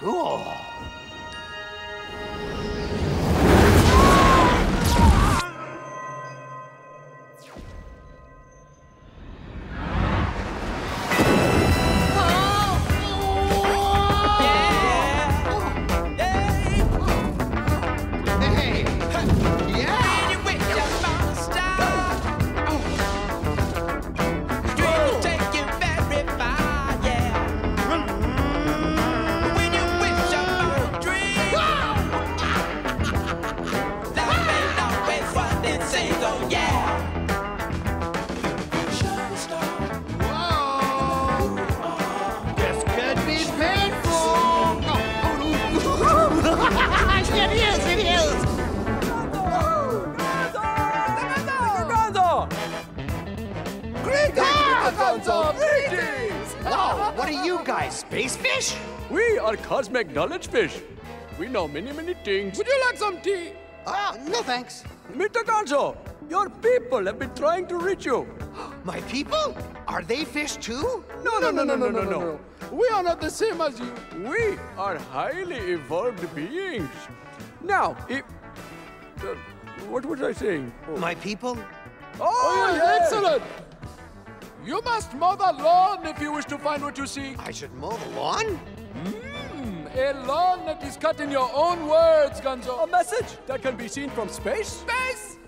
Cool. Wow, what are you guys, space fish? We are cosmic knowledge fish. We know many, many things. Would you like some tea? No thanks. Mr. Gonzo, your people have been trying to reach you. My people? Are they fish too? No. We are not the same as you. We are highly evolved beings. Now, if... what was I saying? Oh. My people? Oh, yeah. Excellent! You must mow the lawn if you wish to find what you seek. I should mow the lawn? A lawn that is cut in your own words, Gonzo. A message that can be seen from space? Space!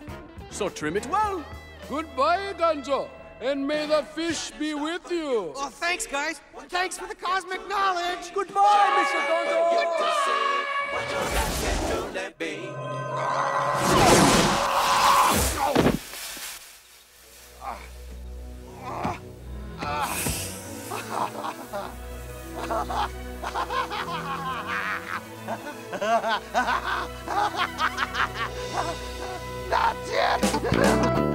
So trim it well. Goodbye, Gonzo, and may the fish be with you. Oh, thanks, guys. Thanks for the cosmic knowledge. Goodbye, Mr. Gonzo. Goodbye. What you got to let be. That's it!